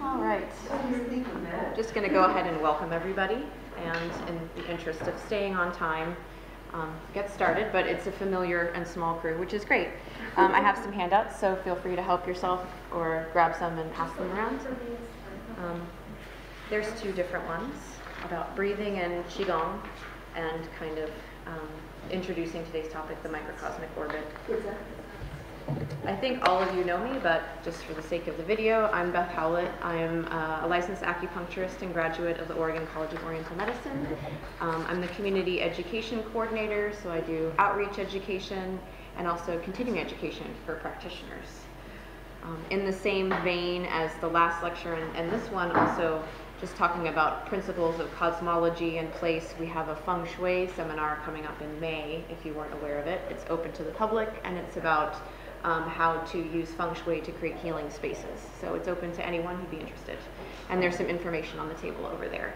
All right, just going to go ahead and welcome everybody, and in the interest of staying on time, get started. But it's a familiar and small crew, which is great. I have some handouts, so feel free to help yourself or grab some and pass them around. There's two different ones about breathing and Qigong, and kind of introducing today's topic, the microcosmic orbit. I think all of you know me, but just for the sake of the video, I'm Beth Howlett. I am a licensed acupuncturist and graduate of the Oregon College of Oriental Medicine. I'm the community education coordinator, so I do outreach education and also continuing education for practitioners. In the same vein as the last lecture and this one, also just talking about principles of cosmology and place, we have a feng shui seminar coming up in May, if you weren't aware of it. It's open to the public, and it's about how to use feng shui to create healing spaces. So it's open to anyone who'd be interested. And there's some information on the table over there.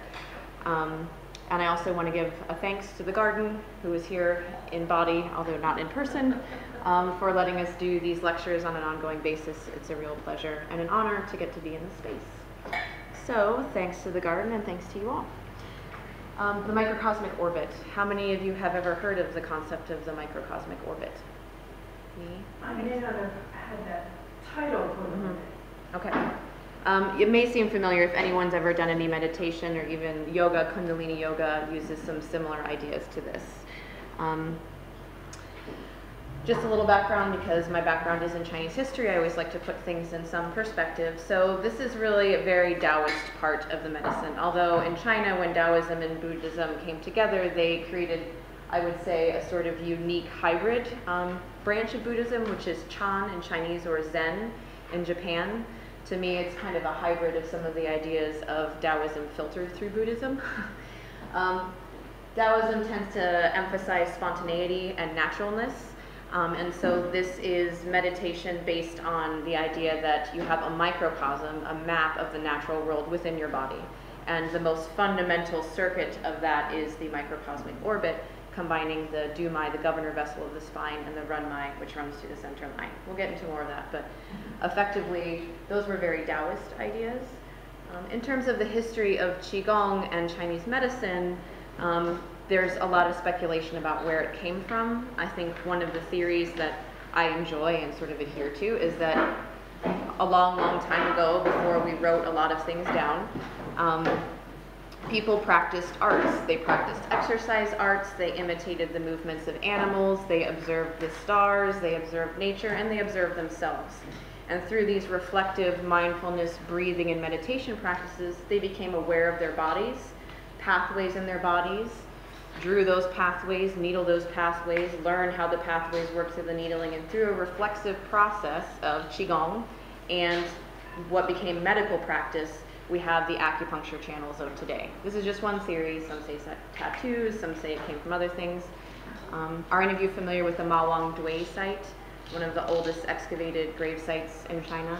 And I also want to give a thanks to the garden, who is here in body, although not in person, for letting us do these lectures on an ongoing basis. It's a real pleasure and an honor to get to be in this space. So thanks to the garden and thanks to you all. The microcosmic orbit. How many of you have ever heard of the concept of the microcosmic orbit? Me? I may not have had that title for a minute. Okay. It may seem familiar if anyone's ever done any meditation or even yoga. Kundalini yoga uses some similar ideas to this. Just a little background, because my background is in Chinese history, I always like to put things in some perspective. So this is really a very Taoist part of the medicine. Although in China, when Taoism and Buddhism came together, they created, I would say, a sort of unique hybrid branch of Buddhism, which is Chan in Chinese, or Zen in Japan. To me, it's kind of a hybrid of some of the ideas of Taoism filtered through Buddhism. Taoism tends to emphasize spontaneity and naturalness, and so this is meditation based on the idea that you have a microcosm, a map of the natural world within your body, and the most fundamental circuit of that is the microcosmic orbit, combining the Du Mai, the governor vessel of the spine, and the Ren Mai, which runs through the center line. We'll get into more of that, but effectively, those were very Taoist ideas. In terms of the history of Qigong and Chinese medicine, there's a lot of speculation about where it came from. I think one of the theories that I enjoy and sort of adhere to is that a long, long time ago, before we wrote a lot of things down, people practiced arts. They practiced exercise arts, they imitated the movements of animals, they observed the stars, they observed nature, and they observed themselves. And through these reflective mindfulness, breathing, and meditation practices, they became aware of their bodies, pathways in their bodies, drew those pathways, needle those pathways, learn how the pathways work through the needling, and through a reflexive process of Qigong and what became medical practice, we have the acupuncture channels of today. This is just one theory. Some say tattoos, some say it came from other things. Are any of you familiar with the Ma Wang Dui site, one of the oldest excavated grave sites in China?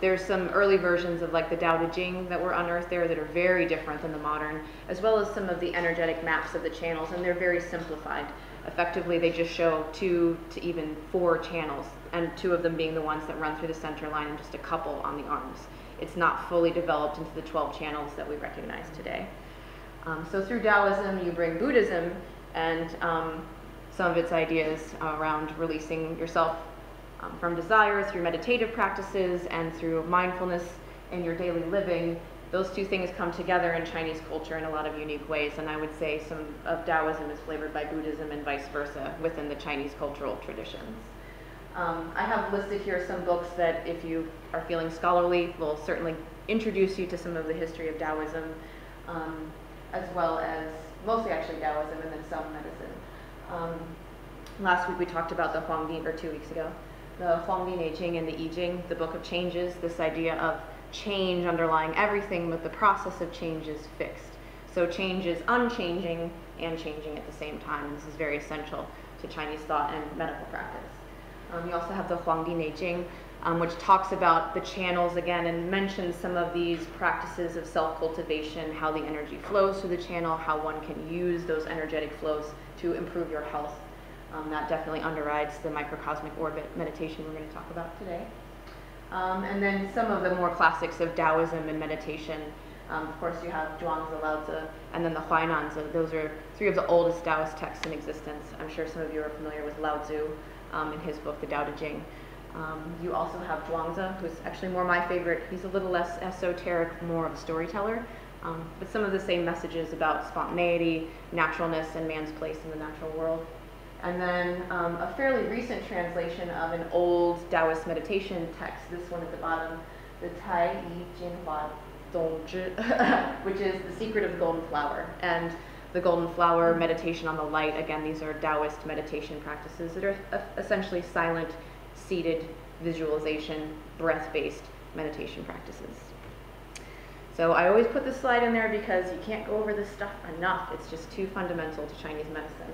There's some early versions of like the Dao De Jing that were unearthed there that are very different than the modern, as well as some of the energetic maps of the channels, and they're very simplified. Effectively, they just show 2 to even 4 channels, and 2 of them being the ones that run through the center line and just a couple on the arms. It's not fully developed into the 12 channels that we recognize today. So through Taoism, you bring Buddhism and some of its ideas around releasing yourself from desire through meditative practices and through mindfulness in your daily living. Those two things come together in Chinese culture in a lot of unique ways, and I would say some of Taoism is flavored by Buddhism and vice versa within the Chinese cultural traditions. I have listed here some books that, if you are feeling scholarly, will certainly introduce you to some of the history of Taoism, as well as mostly actually Taoism and then some medicine. Last week we talked about the Huangdi, or 2 weeks ago, the Huangdi Neijing and the I Ching, the Book of Changes, this idea of change underlying everything, but the process of change is fixed. So change is unchanging and changing at the same time. This is very essential to Chinese thought and medical practice. You also have the Huangdi Neijing, which talks about the channels again and mentions some of these practices of self-cultivation, how the energy flows through the channel, how one can use those energetic flows to improve your health. That definitely underwrites the microcosmic orbit meditation we're going to talk about today. And then some of the more classics of Taoism and meditation. Of course, you have Zhuangzi, Laozi, and then the Huainanzi. Those are three of the oldest Taoist texts in existence. I'm sure some of you are familiar with Laozi in his book, The Dao De Jing. You also have Zhuangzi, who's actually more my favorite. He's a little less esoteric, more of a storyteller. But some of the same messages about spontaneity, naturalness, and man's place in the natural world. And then a fairly recent translation of an old Taoist meditation text, this one at the bottom, the Tai Yi Jin Hua Dong Zhi, which is The Secret of the Golden Flower. And the Golden Flower, meditation on the light, again, these are Taoist meditation practices that are essentially silent, seated, visualization, breath-based meditation practices. So I always put this slide in there because you can't go over this stuff enough. It's just too fundamental to Chinese medicine.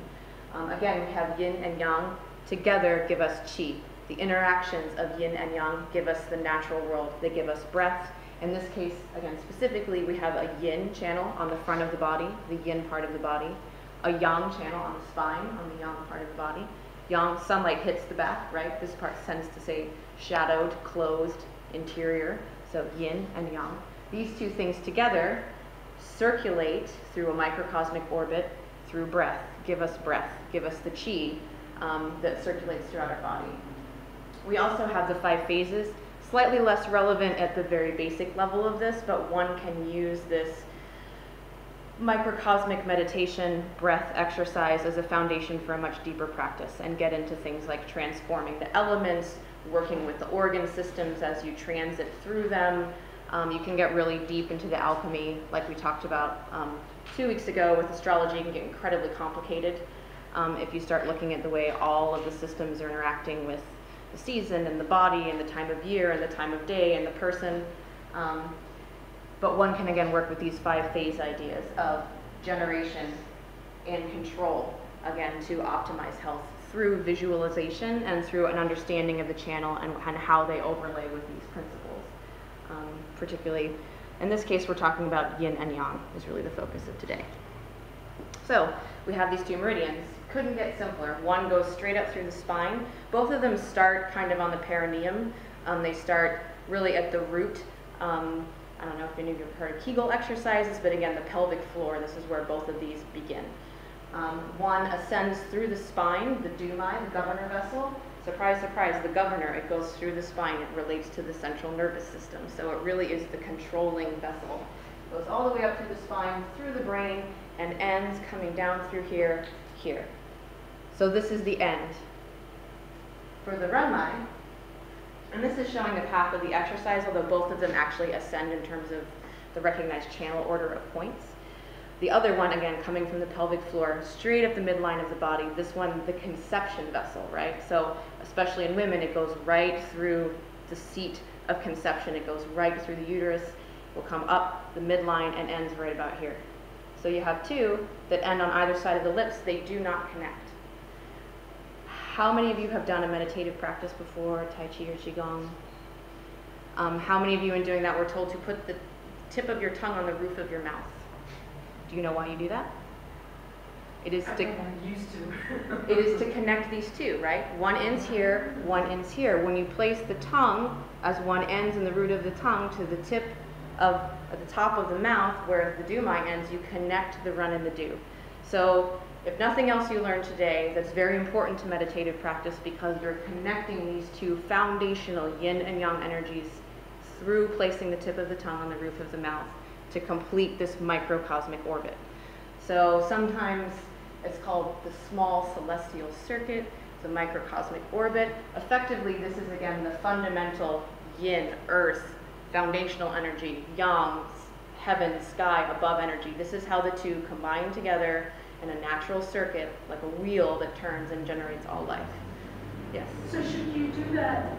Again, we have yin and yang. Together give us qi. The interactions of yin and yang give us the natural world. They give us breath. In this case, again, specifically, we have a yin channel on the front of the body, the yin part of the body, a yang channel on the spine, on the yang part of the body. Yang, sunlight hits the back, right? This part tends to say shadowed, closed, interior, so yin and yang. These two things together circulate through a microcosmic orbit through breath, give us the qi that circulates throughout our body. We also have the five phases, slightly less relevant at the very basic level of this, but one can use this microcosmic meditation breath exercise as a foundation for a much deeper practice and get into things like transforming the elements, working with the organ systems as you transit through them. You can get really deep into the alchemy, like we talked about 2 weeks ago with astrology. It can get incredibly complicated if you start looking at the way all of the systems are interacting with the season and the body and the time of year and the time of day and the person. But one can, again, work with these five phase ideas of generation and control, again, to optimize health through visualization and through an understanding of the channel and how they overlay with these principles. Particularly in this case, we're talking about yin and yang is really the focus of today. So we have these two meridians. Couldn't get simpler. One goes straight up through the spine. Both of them start kind of on the perineum. They start really at the root. I don't know if any of you have heard of Kegel exercises, but again, the pelvic floor, this is where both of these begin. One ascends through the spine, the Du Mai, the governor vessel. Surprise, surprise, the governor, it goes through the spine. It relates to the central nervous system. So it really is the controlling vessel. It goes all the way up through the spine, through the brain, and ends coming down through here, here. So this is the end. For the Ren Mai, and this is showing the path of the exercise, although both of them actually ascend in terms of the recognized channel order of points. The other one, again, coming from the pelvic floor, straight up the midline of the body. This one, the conception vessel, right? So especially in women, it goes right through the seat of conception. It goes right through the uterus, will come up the midline and ends right about here. So you have two that end on either side of the lips. They do not connect. How many of you have done a meditative practice before, Tai Chi or Qigong? How many of you in doing that were told to put the tip of your tongue on the roof of your mouth? Do you know why you do that? It is to, it is to connect these two, right? One ends here, one ends here. When you place the tongue as one ends in the root of the tongue to the tip of at the top of the mouth where the Du Mai ends, you connect the Ren and the Du. So if nothing else you learn today, that's very important to meditative practice because you're connecting these two foundational yin and yang energies through placing the tip of the tongue on the roof of the mouth to complete this microcosmic orbit. So sometimes it's called the small celestial circuit, the microcosmic orbit. Effectively, this is again the fundamental yin, earth, foundational energy, yang, heaven, sky, above energy. This is how the two combine together in a natural circuit, like a wheel that turns and generates all life. Yes? So should you do that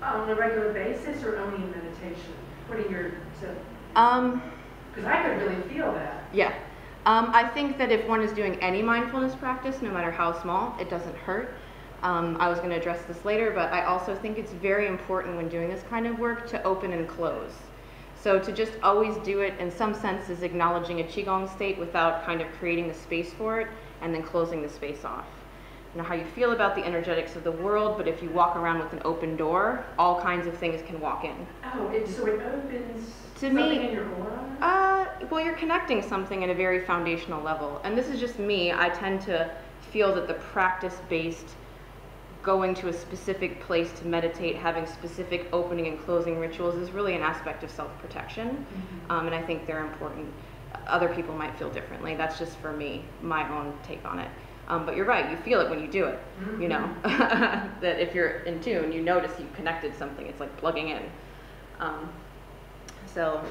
on a regular basis or only in meditation? What are your tips? Because I could really feel that. Yeah. I think that if one is doing any mindfulness practice, no matter how small, it doesn't hurt. I was going to address this later, but I also think it's very important when doing this kind of work to open and close. So to just always do it in some sense is acknowledging a Qigong state without kind of creating the space for it and then closing the space off. you know, how you feel about the energetics of the world, but if you walk around with an open door, all kinds of things can walk in. Oh, it, so it opens to something in your aura? Well, you're connecting something at a very foundational level. And this is just me. I tend to feel that the practice-based going to a specific place to meditate, having specific opening and closing rituals is really an aspect of self-protection. Mm-hmm. And I think they're important. Other people might feel differently. That's just for me, my own take on it. But you're right, you feel it when you do it, mm-hmm. you know, that if you're in tune, you notice you've connected something. It's like plugging in. So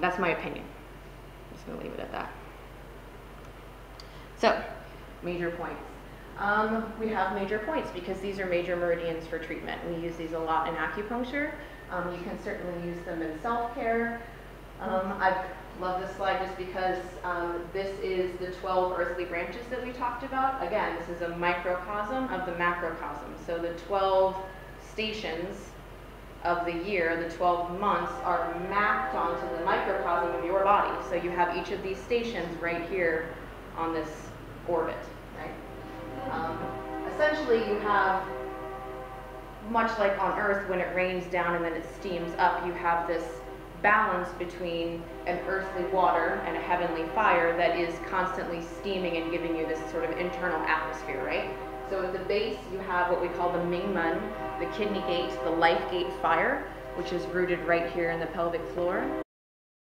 that's my opinion. I'm just going to leave it at that. So, major points. We have major points because these are major meridians for treatment. We use these a lot in acupuncture. You can certainly use them in self-care. I love this slide just because this is the 12 earthly branches that we talked about. Again, this is a microcosm of the macrocosm. So the 12 stations of the year, the 12 months, are mapped onto the microcosm of your body. So you have each of these stations right here on this orbit, right? Essentially, you have, much like on Earth, when it rains down and then it steams up, you have this balance between an earthly water and a heavenly fire that is constantly steaming and giving you this sort of internal atmosphere, right? So at the base, you have what we call the Mingmen, the kidney gate, the life gate fire, which is rooted right here in the pelvic floor.